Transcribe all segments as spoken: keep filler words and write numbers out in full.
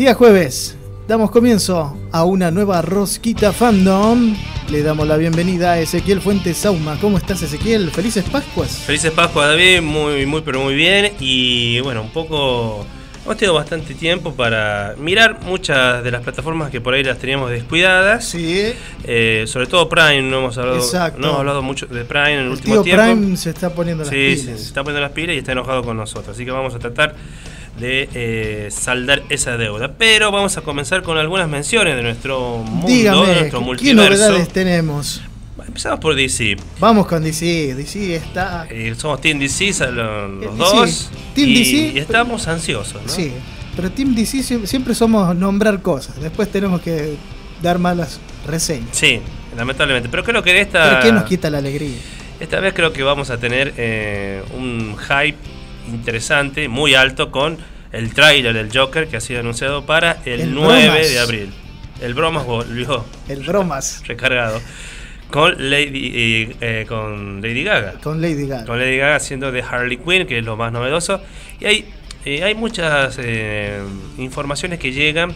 Día jueves, damos comienzo a una nueva Rosquita Fandom. Le damos la bienvenida a Ezequiel Fuentes Sauma. ¿Cómo estás, Ezequiel? Felices Pascuas. Felices Pascuas, David. Muy, muy, pero muy bien. Y bueno, un poco... hemos tenido bastante tiempo para mirar muchas de las plataformas que por ahí las teníamos descuidadas. Sí. Eh, sobre todo Prime, no hemos hablado. Exacto. No hemos hablado mucho de Prime en el, el último tío tiempo. Prime se está poniendo las sí, pilas. Sí, se está poniendo las pilas y está enojado con nosotros. Así que vamos a tratar de eh, saldar esa deuda. Pero vamos a comenzar con algunas menciones de nuestro mundo, Dígame, de nuestro multiverso. ¿Qué novedades tenemos? Empezamos por D C. Vamos con D C. D C está... Eh, somos Team D C, los D C. Dos. Team y, D C. Y estamos pero, ansiosos, ¿no? Sí, pero Team D C siempre somos nombrar cosas. Después tenemos que dar malas reseñas. Sí, lamentablemente. Pero creo que esta... ¿Pero qué nos quita la alegría? Esta vez creo que vamos a tener eh, un hype interesante, muy alto, con el tráiler del Joker que ha sido anunciado para el, el nueve de abril. El bromas volvió. El bromas. Recargado. Con Lady, eh, eh, con Lady Gaga. Con Lady Gaga. Con Lady Gaga siendo de Harley Quinn, que es lo más novedoso. Y hay, eh, hay muchas eh, informaciones que llegan.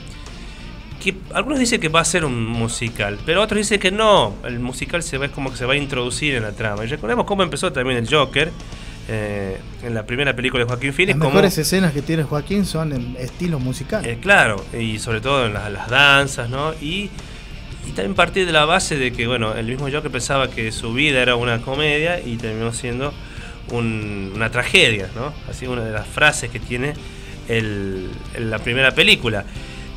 Que algunos dicen que va a ser un musical, pero otros dicen que no. El musical se va, es como que se va a introducir en la trama. Y recordemos cómo empezó también el Joker. Eh, en la primera película de Joaquín Phoenix. Las mejores como, escenas que tiene Joaquín son en estilo musical. Eh, claro, y sobre todo en las, las danzas, ¿no? Y... y también partir de la base de que, bueno, el mismo Joker pensaba que su vida era una comedia y terminó siendo un, una tragedia, ¿no? Así una de las frases que tiene el, el, la primera película.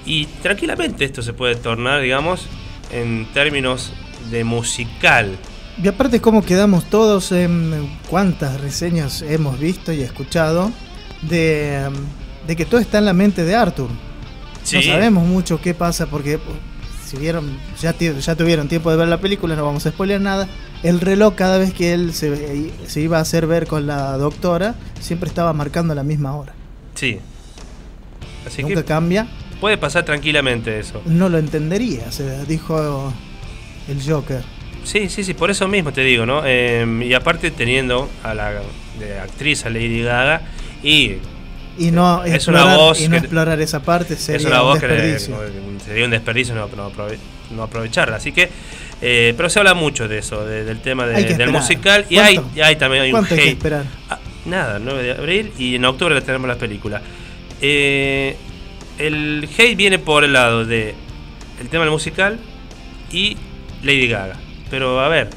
Y tranquilamente esto se puede tornar, digamos, en términos de musical. Y aparte cómo quedamos todos, en cuántas reseñas hemos visto y escuchado de, de que todo está en la mente de Arthur. Sí. No sabemos mucho qué pasa porque... Si vieron, ya, ya tuvieron tiempo de ver la película, no vamos a spoilear nada. El reloj, cada vez que él se, se iba a hacer ver con la doctora, siempre estaba marcando la misma hora. Sí. Así Nunca que cambia. Puede pasar tranquilamente eso. No lo entendería, se dijo el Joker. Sí, sí, sí, por eso mismo te digo, ¿no? Eh, y aparte teniendo a la de actriz, a Lady Gaga, y... y no, es explorar, una voz y no que, explorar esa parte sería es una voz un desperdicio. Que sería un desperdicio no, no, no aprovecharla. Así que, eh, pero se habla mucho de eso, de, del tema de, del musical. ¿Cuánto? Y hay, y hay también hay un hate. Hay que esperar? Ah, nada, nueve de abril y en octubre tenemos las películas. Eh, el hate viene por el lado de el tema del musical y Lady Gaga. Pero a ver.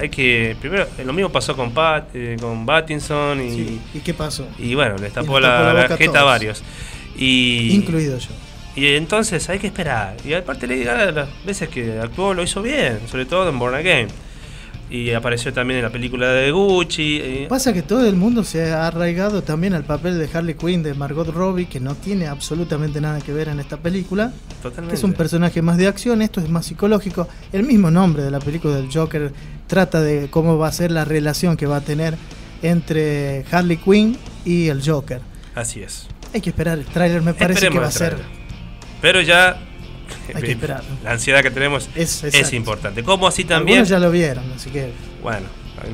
Hay que primero lo mismo pasó con Pat, eh, con Pattinson y, sí. ¿Y qué pasó? Y bueno, les tapó, les tapó la, la jeta a varios y, incluido yo. Y entonces hay que esperar. Y aparte Lady Gaga las veces que actuó lo hizo bien, sobre todo en Born Again. Y apareció también en la película de Gucci. Pasa que todo el mundo se ha arraigado también al papel de Harley Quinn, de Margot Robbie, que no tiene absolutamente nada que ver en esta película. Totalmente. Es un personaje más de acción, esto es más psicológico. El mismo nombre de la película del Joker trata de cómo va a ser la relación que va a tener entre Harley Quinn y el Joker. Así es. Hay que esperar el tráiler, me parece. Esperemos que va a ser. Pero ya... hay que esperar. La ansiedad que tenemos es, es importante. Como así también. Algunos ya lo vieron, así que. Bueno,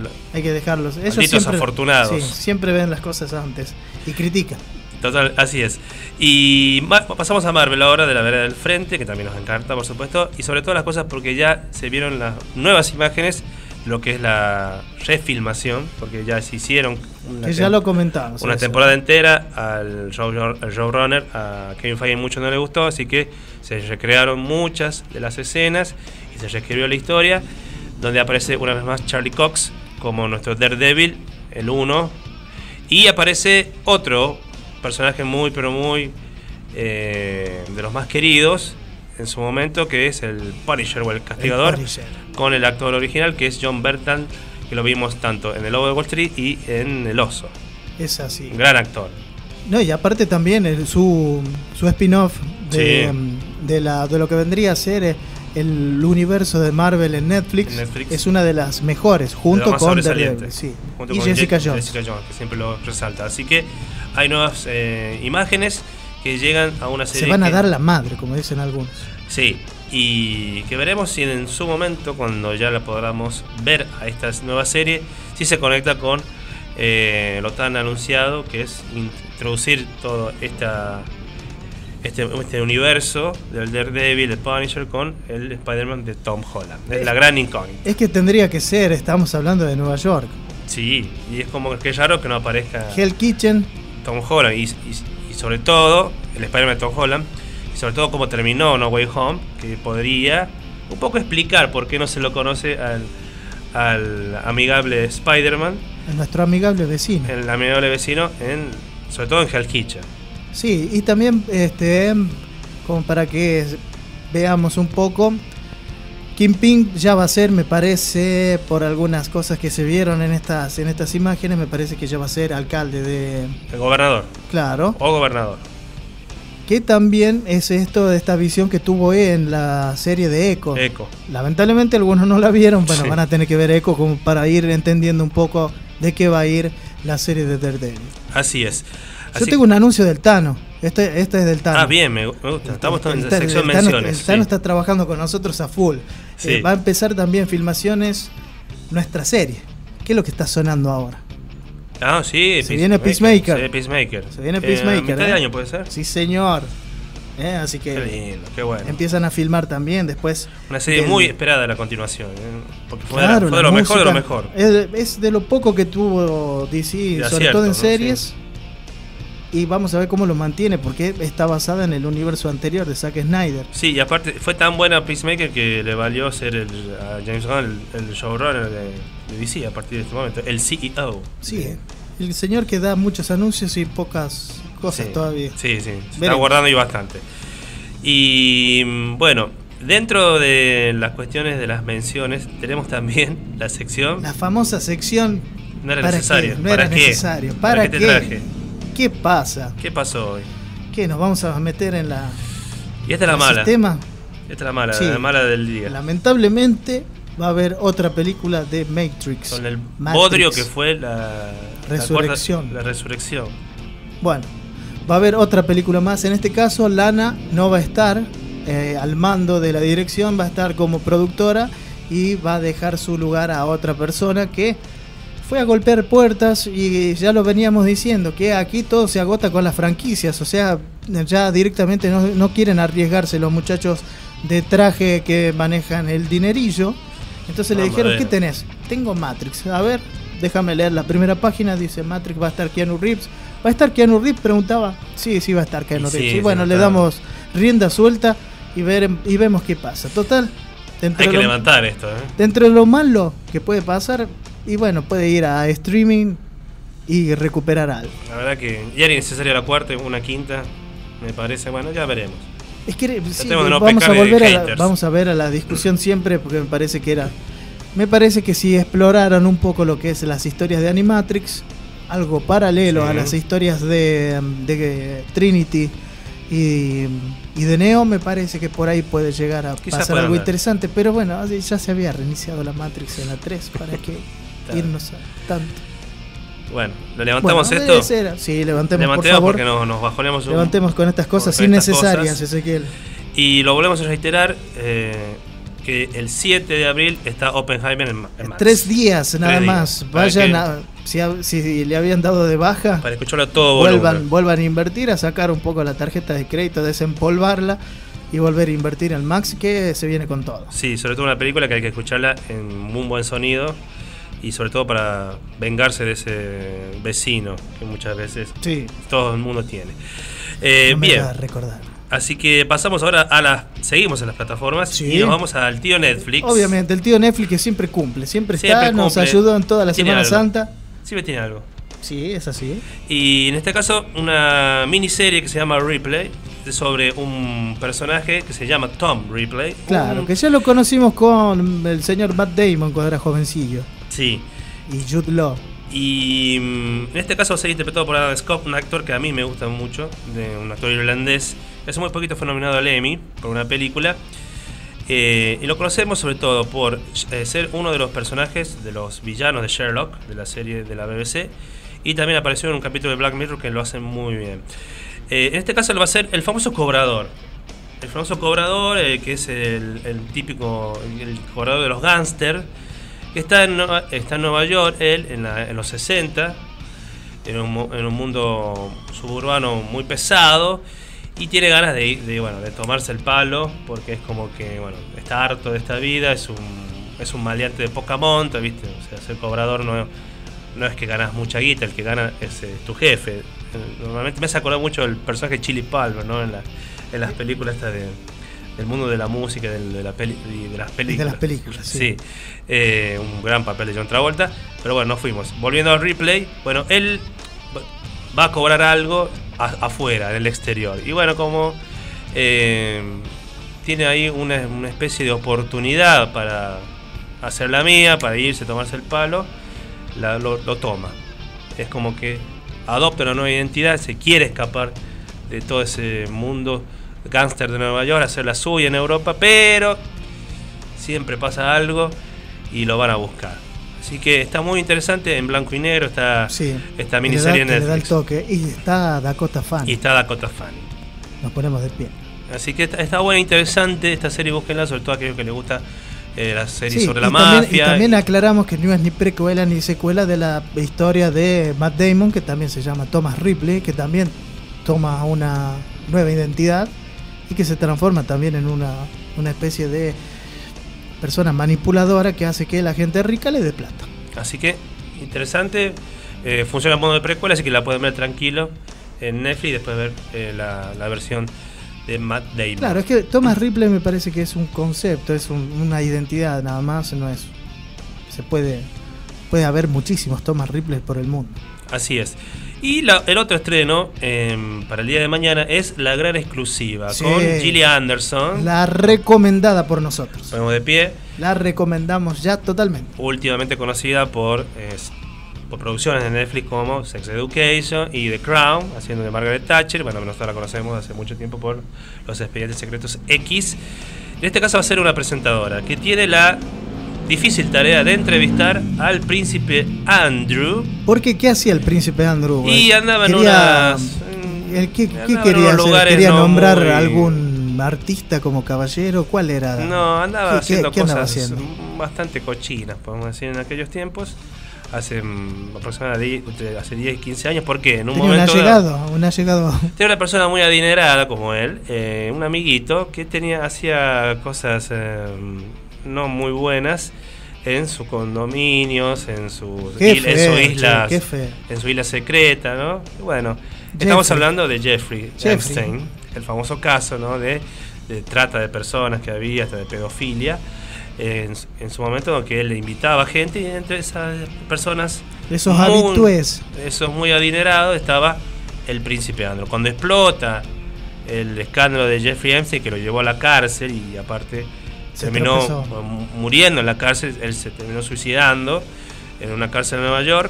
lo, hay que dejarlos. Ellos siempre, afortunados. Sí, siempre ven las cosas antes y critican. Total, así es. Y pasamos a Marvel ahora, de la vereda del frente, que también nos encanta, por supuesto. Y sobre todo las cosas porque ya se vieron las nuevas imágenes, lo que es la refilmación, porque ya se hicieron. Que ya lo comentamos. Una eso. temporada entera al showrunner, a Kevin Feige mucho no le gustó, así que se recrearon muchas de las escenas y se reescribió la historia, donde aparece una vez más Charlie Cox como nuestro Daredevil, el uno, y aparece otro personaje muy, pero muy eh, de los más queridos en su momento, que es el Punisher o el Castigador, el con el actor original que es Jon Bernthal, que lo vimos tanto en El Lobo de Wall Street y en El Oso. Es así. Gran actor. No, y aparte también el, su, su spin-off de, sí. de, la, de lo que vendría a ser el universo de Marvel en Netflix, Netflix. es una de las mejores, junto la con Daredevil, sí. junto y con Jessica Jake, Jones. Jessica Jones, que siempre lo resalta. Así que hay nuevas eh, imágenes que llegan a una serie. Se van a que, dar la madre, como dicen algunos. Sí. Y que veremos si en su momento, cuando ya la podamos ver a esta nueva serie, si se conecta con eh, lo tan anunciado que es introducir toda esta, este, este universo del Daredevil, el Punisher, con el Spider-Man de Tom Holland. Es la gran incógnita. Es que tendría que ser, estamos hablando de Nueva York. Sí, y es como que es raro que no aparezca Hell Kitchen, Tom Holland, y, y, y sobre todo el Spider-Man de Tom Holland, y sobre todo como terminó No Way Home, que podría un poco explicar por qué no se lo conoce al, al amigable Spider-Man, nuestro amigable vecino, el amigable vecino, en, sobre todo en Hell Kitchen. Sí, y también este, como para que veamos un poco, Kingpin ya va a ser, me parece, por algunas cosas que se vieron en estas, en estas imágenes, me parece que ya va a ser alcalde de... El gobernador. Claro. O gobernador. Que también es esto de esta visión que tuvo en la serie de Echo. Echo. Lamentablemente algunos no la vieron, bueno, sí, van a tener que ver Echo como para ir entendiendo un poco de qué va a ir la serie de Daredevil. Así es. Así... Yo tengo un anuncio del Tano. Este, este es del Tano. Ah, bien, me gusta. Estamos el, en la sección el Tano, menciones. El Tano sí. está trabajando con nosotros a full. Sí. Eh, va a empezar también filmaciones nuestra serie. ¿Qué es lo que está sonando ahora? Ah, sí. Se viene Peacemaker. Se viene Peacemaker. Se viene Peacemaker. Eh, mitad eh. de año, ¿puede ser? Sí, señor. Eh, así que... Qué lindo, qué bueno. Empiezan a filmar también después. Una serie del... muy esperada la continuación. Eh, porque fue, claro, de, la, fue de lo música, mejor de lo mejor. Es, es de lo poco que tuvo D C, de sobre acierto, todo en ¿no? series. Sí. Y vamos a ver cómo lo mantiene, porque está basada en el universo anterior de Zack Snyder. Sí, y aparte fue tan buena Peacemaker que le valió ser el, a James Gunn el, el showrunner de, de D C a partir de este momento, el C E O. Sí, el señor que da muchos anuncios y pocas cosas sí, todavía. Sí, sí, se está guardando y bastante. Y bueno, dentro de las cuestiones de las menciones tenemos también la sección... La famosa sección... No era necesario. No era necesario. ¿Para qué te traje? ¿Qué pasa? ¿Qué pasó hoy? ¿Qué? ¿Nos vamos a meter en la... Y esta es la mala. Sistema? Esta es la mala, sí, la mala del día. Lamentablemente va a haber otra película de Matrix. Con el Matrix. Bodrio que fue la... Resurrección. La, cuarta, la resurrección. Bueno, va a haber otra película más. En este caso, Lana no va a estar eh, al mando de la dirección, va a estar como productora y va a dejar su lugar a otra persona que... Fue a golpear puertas y ya lo veníamos diciendo, que aquí todo se agota con las franquicias, o sea, ya directamente no, no quieren arriesgarse los muchachos de traje que manejan el dinerillo. Entonces ah, le dijeron, madre. ¿Qué tenés? Tengo Matrix, a ver, déjame leer la primera página, dice Matrix, va a estar Keanu Reeves. ¿Va a estar Keanu Reeves? Preguntaba. Sí, sí va a estar Keanu Reeves. Y, sí, y bueno, le damos rienda suelta y, ver, y vemos qué pasa. Total, dentro hay que de lo, levantar esto. ¿eh? Dentro de lo malo que puede pasar... Y bueno, puede ir a streaming y recuperar algo. La verdad que ya era necesaria la cuarta, una quinta, me parece. Bueno, ya veremos. Es que sí, no vamos, a volver a la, vamos a ver a la discusión siempre, porque me parece que era... Me parece que si exploraron un poco lo que es las historias de Animatrix, algo paralelo sí. a las historias de, de Trinity y, y de Neo, me parece que por ahí puede llegar a Quizá pasar algo andar. interesante. Pero bueno, ya se había reiniciado la Matrix en la tres, ¿para qué...? Irnos a tanto. Bueno, ¿lo levantamos bueno, esto? Era. Sí, levantemos, levantemos por favor, porque no, nos bajonemos un, levantemos con estas cosas innecesarias, Ezequiel. Y lo volvemos a reiterar eh, que el siete de abril está Oppenheimer en, en Max. Tres días Tres nada días. más. Vayan a, si, si le habían dado de baja, para escucharlo a todo volumen. Vuelvan, vuelvan a invertir, a sacar un poco la tarjeta de crédito, desempolvarla y volver a invertir en Max, que se viene con todo. Sí, sobre todo una película que hay que escucharla en un buen sonido. Y sobre todo para vengarse de ese vecino que muchas veces sí. todo el mundo tiene. Eh, no me bien. A recordar. Así que pasamos ahora a las... Seguimos en las plataformas sí. y nos vamos al tío Netflix. Obviamente, el tío Netflix que siempre cumple, siempre, siempre está, cumple. Nos ayudó en toda la tiene Semana algo. Santa. Siempre tiene algo. Sí, es así. Y en este caso, una miniserie que se llama Ripley, sobre un personaje que se llama Tom Ripley. Claro, un... que ya lo conocimos con el señor Matt Damon cuando era jovencillo. Sí. Y Jude Law. Y en este caso se ha interpretado por Adam Scott, un actor que a mí me gusta mucho, de un actor irlandés. Hace muy poquito fue nominado al Emmy por una película. Eh, y lo conocemos sobre todo por eh, ser uno de los personajes de los villanos de Sherlock, de la serie de la B B C. Y también apareció en un capítulo de Black Mirror que lo hacen muy bien. Eh, en este caso lo va a ser el famoso cobrador. El famoso cobrador, eh, que es el, el típico el cobrador de los gángsters. Está en, está en Nueva York, él, en, la, en los sesenta, en un, en un mundo suburbano muy pesado, Y tiene ganas de, de, bueno, de tomarse el palo, porque es como que, bueno, está harto de esta vida, es un, es un maleante de poca monta, ¿viste? O sea, ser cobrador no, no es que ganas mucha guita, el que gana es, es tu jefe. Normalmente me hace acordar mucho del personaje Chili Palmer, ¿no? En, la, en las películas estas de, del mundo de la música, del, de, la peli, de las películas. De las películas, sí. sí. Eh, un gran papel de John Travolta, pero bueno, nos fuimos. Volviendo al replay, bueno, él va a cobrar algo afuera, en el exterior. Y bueno, como eh, tiene ahí una, una especie de oportunidad para hacer la mía, para irse, tomarse el palo, la, lo, lo toma. Es como que adopta una nueva identidad, se quiere escapar de todo ese mundo gángster de Nueva York, hacer la suya en Europa, pero siempre pasa algo y lo van a buscar. Así que está muy interesante, en blanco y negro, está sí, esta miniserie en Netflix. Le da el toque. Y está Dakota Fanning. Y está Dakota Fanning. Nos ponemos de pie. Así que está, está buena, interesante esta serie, búsquenla, sobre todo a aquellos que les gusta eh, la serie sí, sobre la también, mafia. Y también y... aclaramos que no es ni precuela ni secuela de la historia de Matt Damon, que también se llama Thomas Ripley, que también toma una nueva identidad y que se transforma también en una, una especie de persona manipuladora que hace que la gente rica le dé plata. Así que, interesante. Eh, funciona en modo de precuela, así que la pueden ver tranquilo en Netflix y después ver eh, la, la versión de Matt Damon. Claro, es que Thomas Ripley me parece que es un concepto, es un, una identidad nada más, no es... Se puede, puede haber muchísimos Thomas Ripley por el mundo. Así es. Y la, el otro estreno eh, para el día de mañana es la gran exclusiva, sí, con Gillian Anderson. La recomendada por nosotros. Ponemos de pie. La recomendamos ya totalmente. Últimamente conocida por, eh, por producciones de Netflix como Sex Education y The Crown, haciendo de Margaret Thatcher. Bueno, nosotros la conocemos hace mucho tiempo por Los Expedientes Secretos X. En este caso va a ser una presentadora que tiene la difícil tarea de entrevistar al príncipe Andrew. Porque ¿qué hacía el príncipe Andrew? Y andaba en unas... ¿Qué, qué quería hacer? ¿Quería no nombrar muy... algún artista como caballero? ¿Cuál era? No, andaba ¿Qué, haciendo qué, cosas andaba haciendo? Bastante cochinas, podemos decir, en aquellos tiempos. Hace aproximadamente hace diez, quince años. Porque en un tenía momento... un allegado, un allegado. Tenía una persona muy adinerada como él, eh, un amiguito que tenía hacía cosas... Eh, no muy buenas en sus condominios, en sus islas, en su isla secreta, ¿no? Y bueno, Jeffrey. Estamos hablando de Jeffrey, Jeffrey Epstein, el famoso caso, ¿no? de, de trata de personas que había, hasta de pedofilia, en, en su momento que él invitaba gente y entre esas personas, esos habitués, esos muy adinerados, estaba el príncipe Andrew. Cuando explota el escándalo de Jeffrey Epstein, que lo llevó a la cárcel y aparte Se terminó tropezó. muriendo en la cárcel, él se terminó suicidando en una cárcel de Nueva York.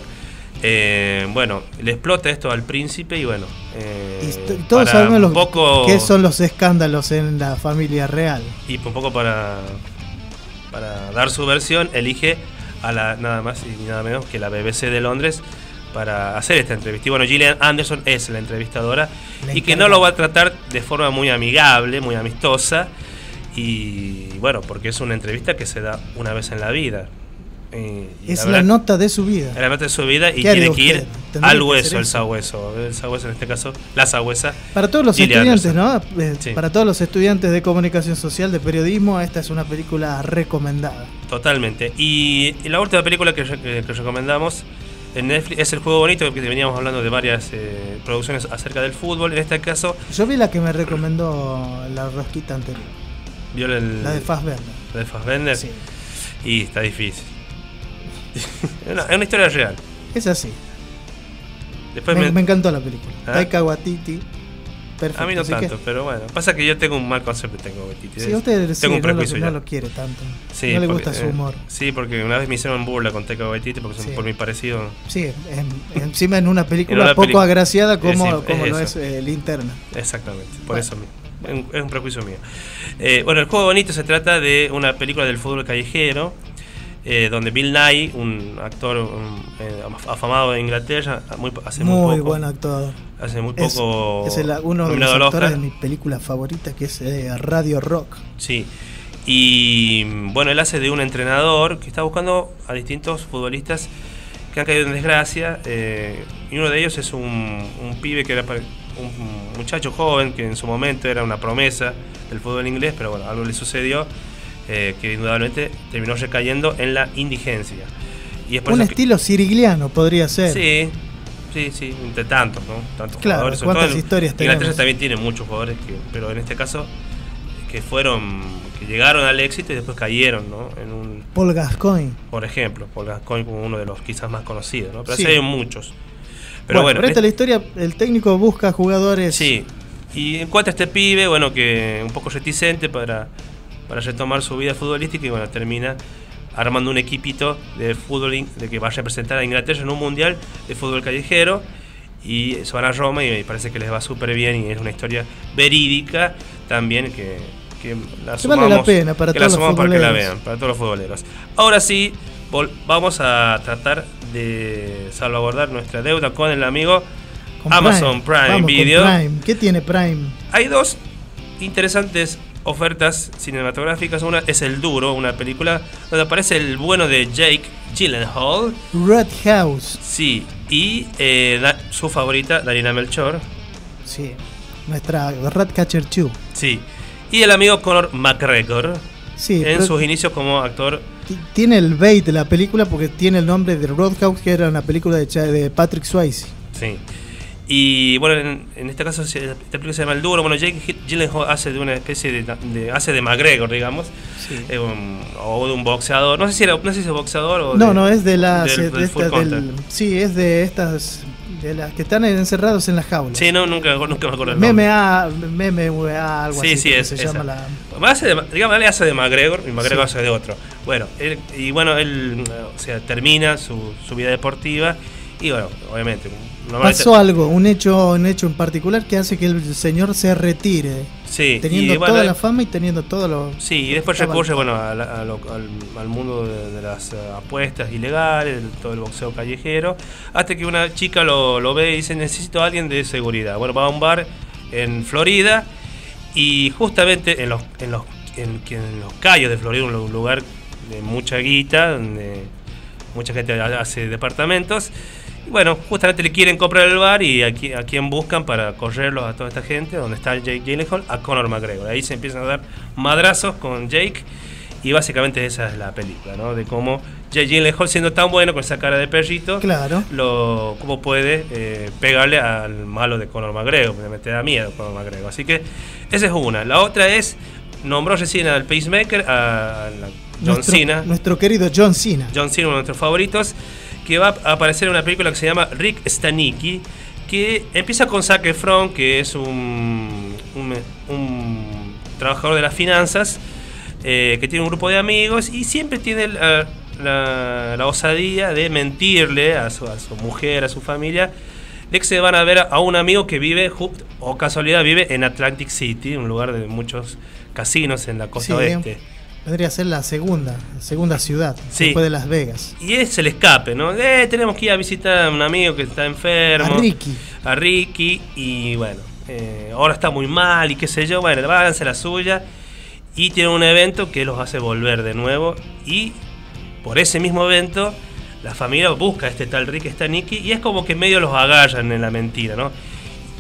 Eh, bueno, le explota esto al príncipe y bueno... Eh, y todos sabemos los, poco, qué son los escándalos en la familia real. Y un poco para, para dar su versión, elige a la nada más y nada menos que la B B C de Londres para hacer esta entrevista. Y bueno, Gillian Anderson es la entrevistadora la y que no lo va a tratar de forma muy amigable, muy amistosa. Y bueno, porque es una entrevista que se da una vez en la vida. Eh, y es la, verdad, la nota de su vida. Es la nota de su vida y tiene que ir al hueso, el sabueso. El sabueso en este caso, la sabuesa. Para todos los Gillian estudiantes, Anderson. ¿no? Eh, sí. Para todos los estudiantes de comunicación social, de periodismo, esta es una película recomendada. Totalmente. Y, y la última película que, que, que recomendamos en Netflix es El Juego Bonito, que veníamos hablando de varias eh, producciones acerca del fútbol. En este caso... Yo vi la que me recomendó la rosquita anterior. Vio el, la de Fassbender. La de Fassbender. Sí. Y está difícil. es, una, es una historia real. Es así. Después me, me... me encantó la película. ¿Ah? Taika Waititi. Perfecto. A mí no tanto, que... pero bueno. Pasa que yo tengo un mal concepto de Taika Waititi. Sí, usted tengo sí, un prejuicio no, lo, no lo quiere tanto. Sí, no le porque, gusta su humor. Eh, sí, porque una vez me hicieron burla con Taika Waititi porque sí. por mi parecido. Sí, en, encima en una película en una poco agraciada como, sí, como es lo es eh, Linterna. Exactamente, por bueno. eso mismo. Es un prejuicio mío. Eh, bueno, El Juego Bonito se trata de una película del fútbol callejero eh, donde Bill Nye, un actor un, eh, afamado de Inglaterra, muy, hace muy, muy poco, buen actor. Hace muy es, poco. Es el, uno de los actores de mi película favorita, que es eh, Radio Rock. Sí. Y bueno, él hace de un entrenador que está buscando a distintos futbolistas que han caído en desgracia. Eh, y uno de ellos es un, un pibe que era un muchacho joven que en su momento era una promesa del fútbol inglés, pero bueno, algo le sucedió eh, que indudablemente terminó recayendo en la indigencia. Y es por un estilo que... sirigliano podría ser. Sí, sí, sí, entre tantos, ¿no? Tantos claro, jugadores. ¿Cuántas historias tenemos? Inglaterra también tiene muchos jugadores, que, pero en este caso que fueron, que llegaron al éxito y después cayeron, ¿no? En un, Paul Gascoigne. Por ejemplo, Paul Gascoigne como uno de los quizás más conocidos, ¿no? Pero sí, así hay muchos. Pero bueno, bueno por esta es... la historia, el técnico busca jugadores. Sí, y encuentra a este pibe, bueno, que un poco reticente para, para retomar su vida futbolística y bueno, termina armando un equipito de fútbol de que va a representar a Inglaterra en un mundial de fútbol callejero y se van a Roma y parece que les va súper bien y es una historia verídica también que, que la sumamos, vale la pena para, que todos la sumamos para que la vean, para todos los futboleros. Ahora sí, vamos a tratar de salvaguardar nuestra deuda con el amigo con Amazon Prime, Prime Vamos, Video. Prime. ¿Qué tiene Prime? Hay dos interesantes ofertas cinematográficas. Una es El Duro, una película donde aparece el bueno de Jake Gyllenhaal. Red House. Sí, y eh, la, su favorita, Darina Melchor. Sí, nuestra Ratcatcher dos. Sí, y el amigo Connor McGregor. Sí, en sus inicios como actor. Tiene el bait de la película porque tiene el nombre de Roadhouse, que era una película de, de Patrick Swayze. Sí. Y bueno, en, en este caso esta película se llama El Duro. Bueno, Jake Gyllenhaal hace de una especie de, de hace de McGregor, digamos, sí. eh, un, o de un boxeador. No sé si era, no sé si es boxeador o no, de, no es de las, del, de esta, del, del, sí, es de estas de las que están encerrados en las jaulas. Sí, no, nunca, nunca me acuerdo el nombre. M M A, M M A, algo sí, así. Sí, sí, es. Se llama la... hace de, digamos, le hace de McGregor y McGregor sí. hace de otro. Bueno, él, y bueno, él, o sea, termina su, su vida deportiva y bueno, obviamente. Pasó algo, un hecho, un hecho en particular que hace que el señor se retire, sí, teniendo y, bueno, toda la fama y teniendo todo lo... Sí, y después recurre bueno, a la, a lo, al, al mundo de, de las apuestas ilegales, de todo el boxeo callejero, hasta que una chica lo, lo ve y dice, necesito a alguien de seguridad. Bueno, va a un bar en Florida y justamente en los, en los, en, en los callos de Florida, un lugar de mucha guita, donde mucha gente hace departamentos, bueno, justamente le quieren comprar el bar y aquí, a quién buscan para correrlos a toda esta gente, donde está Jake Gyllenhaal, a Conor McGregor. Ahí se empiezan a dar madrazos con Jake y básicamente esa es la película, ¿no? De cómo Jake Gyllenhaal, siendo tan bueno con esa cara de perrito, claro, lo cómo puede eh, pegarle al malo de Conor McGregor, porque te da miedo Conor McGregor. Así que esa es una. La otra es, nombró recién al Peacemaker, a John nuestro, Cena. Nuestro querido John Cena. John Cena, uno de nuestros favoritos, que va a aparecer en una película que se llama Rick Stanicky, que empieza con Zac Efron, que es un, un, un trabajador de las finanzas, eh, que tiene un grupo de amigos y siempre tiene la, la, la osadía de mentirle a su, a su mujer, a su familia, de que se van a ver a un amigo que vive, o casualidad vive en Atlantic City, un lugar de muchos casinos en la costa sí, oeste. Bien. Podría ser la segunda, segunda ciudad, sí, después de Las Vegas. Y es el escape, ¿no? Eh, tenemos que ir a visitar a un amigo que está enfermo. A Ricky. A Ricky, y bueno, eh, ahora está muy mal y qué sé yo. Bueno, va a hacer la suya y tiene un evento que los hace volver de nuevo. Y por ese mismo evento, la familia busca a este tal Ricky Stanicky y es como que medio los agallan en la mentira, ¿no?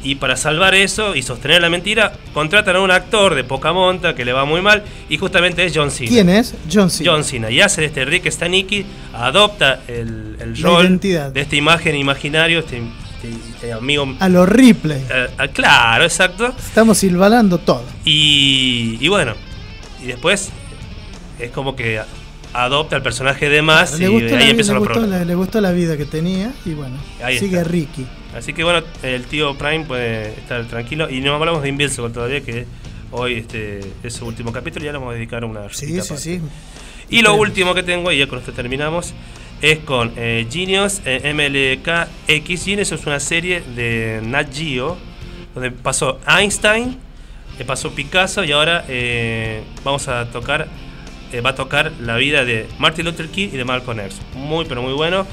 Y para salvar eso y sostener la mentira, contratan a un actor de poca monta que le va muy mal y justamente es John Cena. ¿Quién es? John Cena. John Cena. Y hace de este Rick Stanicky, adopta el, el rol identidad de esta imagen imaginario, este, este, este amigo... A lo Ripley. A, a, claro, exacto. Estamos silbalando todo. Y, y bueno, y después es como que adopta el personaje de Max claro, y de ahí empiezan los problemas. Le gustó la vida que tenía y bueno, ahí sigue está. Ricky. Así que bueno, el tío Prime puede estar tranquilo. Y no hablamos de Invincible todavía, que hoy este es su último capítulo. Ya lo vamos a dedicar a una... Sí, sí, sí. Y lo último que tengo, y ya con esto terminamos, es con eh, Genius eh, M L K X. Genius es una serie de Nat Geo, donde pasó Einstein, eh, pasó Picasso, y ahora eh, vamos a tocar, eh, va a tocar la vida de Martin Luther King y de Malcolm X. Muy, pero muy bueno.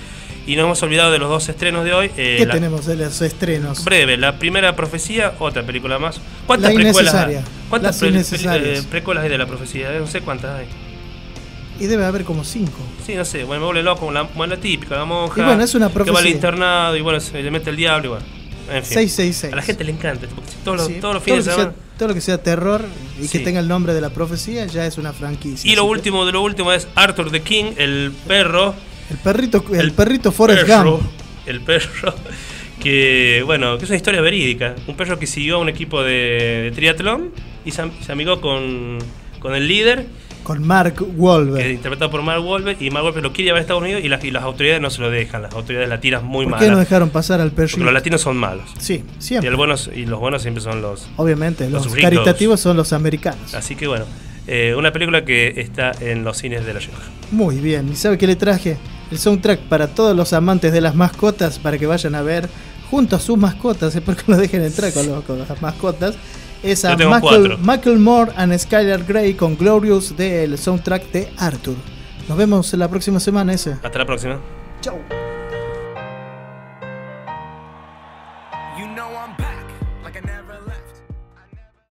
Y nos hemos olvidado de los dos estrenos de hoy. Eh, ¿Qué la... tenemos de los estrenos? Breve, la primera profecía, otra película más. ¿Cuántas la precuelas hay? ¿Cuántas pre pre precuelas hay de la profecía? No sé cuántas hay. Y debe haber como cinco. Sí, no sé. Bueno, me vuelve loco, como la, como la típica, la monja. Y bueno, es una profecía. Que va al internado y bueno, se le mete el diablo y bueno. En fin, seis seis seis. A la gente le encanta. Todo lo, sí, todos los fines todo lo de semana. Sea, todo lo que sea terror y sí. que tenga el nombre de la profecía ya es una franquicia. Y lo último que... de lo último es Arthur the King, el perro. El perrito, el, el perrito Forrest Gump. El perro. Que, bueno, que es una historia verídica. Un perro que siguió a un equipo de, de triatlón y se, se amigó con, con el líder. Con Mark Wahlberg. Interpretado por Mark Wahlberg. Y Mark Wahlberg lo quiere llevar a Estados Unidos y las, y las autoridades no se lo dejan. Las autoridades latinas muy malas. ¿Por qué no dejaron pasar al perro? Porque los latinos son malos. Sí, siempre. Y, el buenos, y los buenos siempre son los... Obviamente, los, los caritativos son los americanos. Así que bueno, eh, una película que está en los cines de La Rioja. Muy bien. ¿Y sabe qué le traje? El soundtrack para todos los amantes de las mascotas. Para que vayan a ver junto a sus mascotas. Es porque no dejen entrar con, los, con las mascotas. Esa Macklemore and Skylar Grey con Glorious del soundtrack de Arthur. Nos vemos la próxima semana. Ese. Hasta la próxima. Chau.